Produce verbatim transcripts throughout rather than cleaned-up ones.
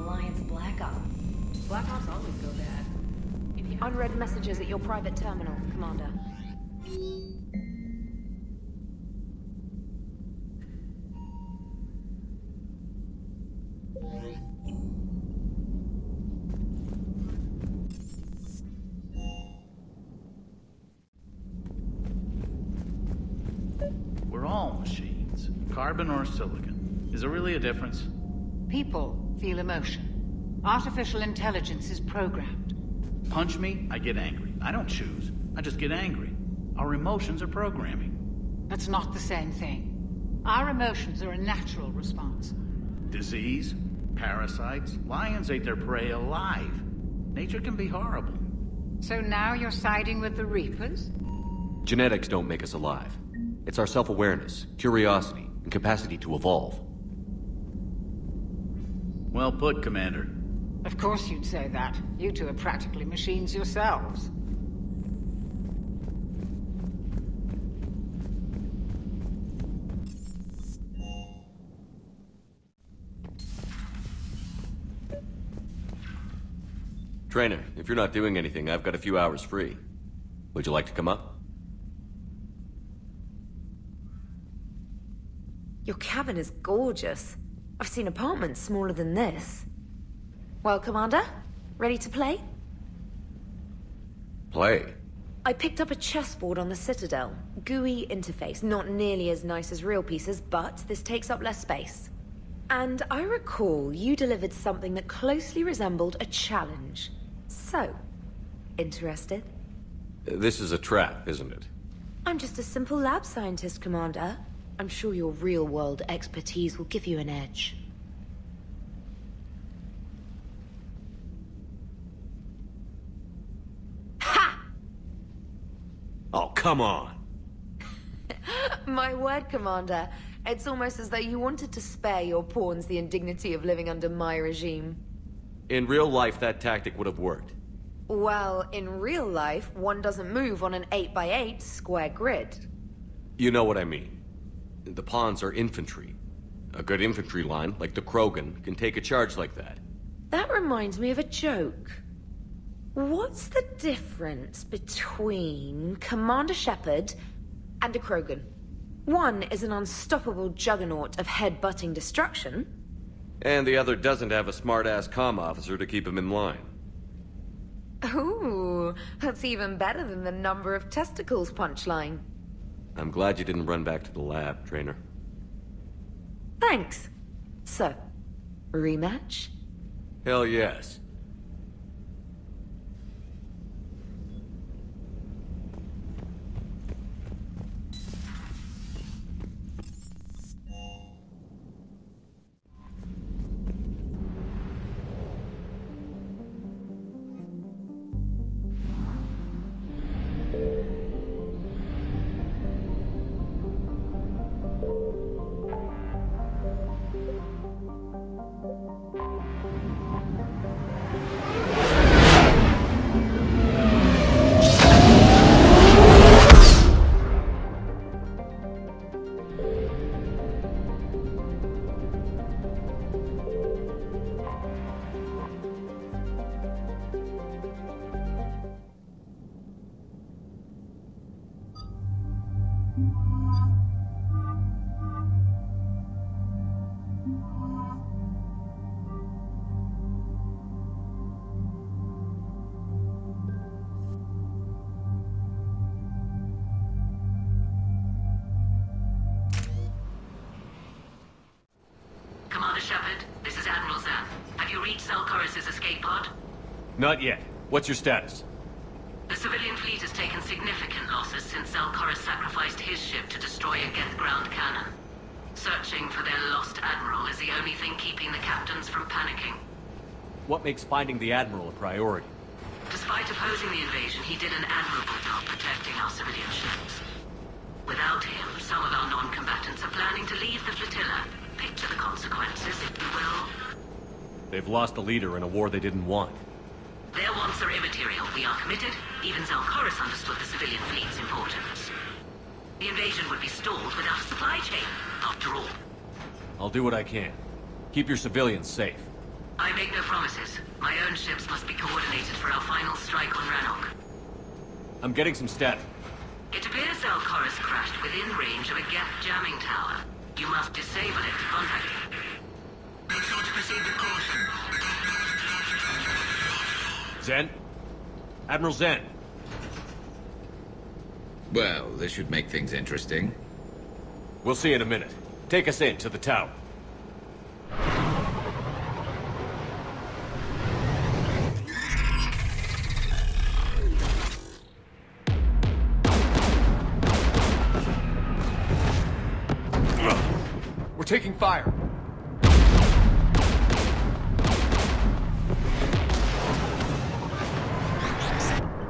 Alliance Black Ops. Black Ops always go bad. If you unread messages at your private terminal, Commander. We're all machines, carbon or silicon. Is there really a difference? People feel emotion. Artificial intelligence is programmed. Punch me, I get angry. I don't choose. I just get angry. Our emotions are programming. That's not the same thing. Our emotions are a natural response. Disease, parasites, lions ate their prey alive. Nature can be horrible. So now you're siding with the Reapers? Genetics don't make us alive. It's our self-awareness, curiosity, and capacity to evolve. Well put, Commander. Of course you'd say that. You two are practically machines yourselves. Trainer, if you're not doing anything, I've got a few hours free. Would you like to come up? Your cabin is gorgeous. I've seen apartments smaller than this. Well, Commander, ready to play? Play? I picked up a chessboard on the Citadel. G U I interface, not nearly as nice as real pieces, but this takes up less space. And I recall you delivered something that closely resembled a challenge. So, interested? This is a trap, isn't it? I'm just a simple lab scientist, Commander. I'm sure your real-world expertise will give you an edge. Ha! Oh, come on! My word, Commander. It's almost as though you wanted to spare your pawns the indignity of living under my regime. In real life, that tactic would have worked. Well, in real life, one doesn't move on an eight by eight square grid. You know what I mean. The pawns are infantry. A good infantry line, like the Krogan, can take a charge like that. That reminds me of a joke. What's the difference between Commander Shepard and a Krogan? One is an unstoppable juggernaut of head-butting destruction. And the other doesn't have a smart-ass comm officer to keep him in line. Ooh, that's even better than the number of testicles punchline. I'm glad you didn't run back to the lab, Trainer. Thanks. So, rematch? Hell yes. Commander Shepard, this is Admiral Xen. Have you reached Zaal'Koris' escape pod? Not yet. What's your status? The civilian fleet has taken significant losses since Zaal'Koris sacrificed his ship to destroy a Geth ground cannon. Searching for their lost Admiral is the only thing keeping the captains from panicking. What makes finding the Admiral a priority? Despite opposing the invasion, he did an admirable job protecting our civilian ships. Without him, some of our non-combatants are planning to leave the flotilla. Picture the consequences, if you will. They've lost a leader in a war they didn't want. Their wants are immaterial. We are committed. Even Zaal'Koris understood the civilian fleet's importance. The invasion would be stalled without a supply chain, after all. I'll do what I can. Keep your civilians safe. I make no promises. My own ships must be coordinated for our final strike on Rannoch. I'm getting some stat. It appears Zaal'Koris crashed within range of a Geth jamming tower. You must disable it to contact it. Make sure to disable the caution. Xen? Admiral Xen. Well, this should make things interesting. We'll see in a minute. Take us in to the tower. We're taking fire.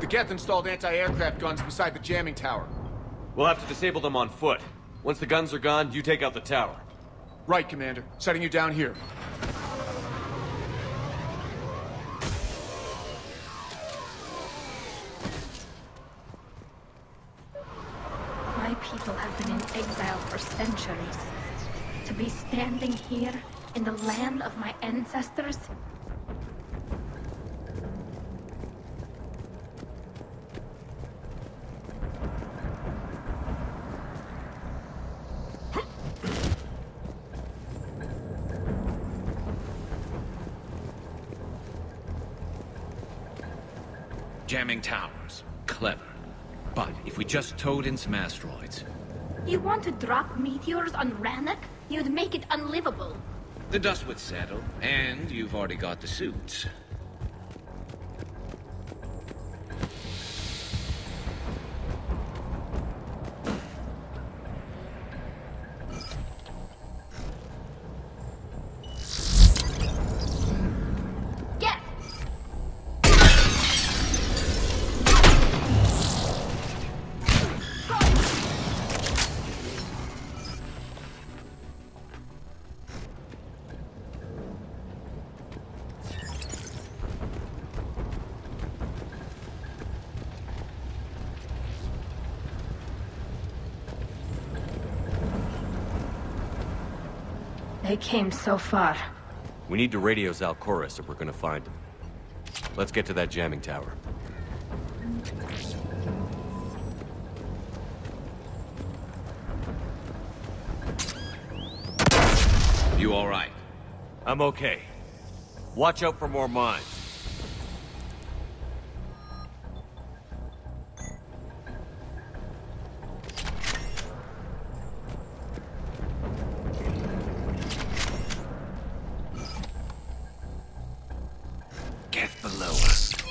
The Geth installed anti-aircraft guns beside the jamming tower. We'll have to disable them on foot. Once the guns are gone, you take out the tower. Right, Commander. Setting you down here. My people have been in exile for centuries. To be standing here, in the land of my ancestors? Jamming towers. Clever. But if we just towed in some asteroids... You want to drop meteors on Rannoch? You'd make it unlivable. The dust would settle, and you've already got the suits. They came so far. We need to radio Zaal'Koris if we're gonna find them. Let's get to that jamming tower. You all right? I'm okay. Watch out for more mines. Geth below us.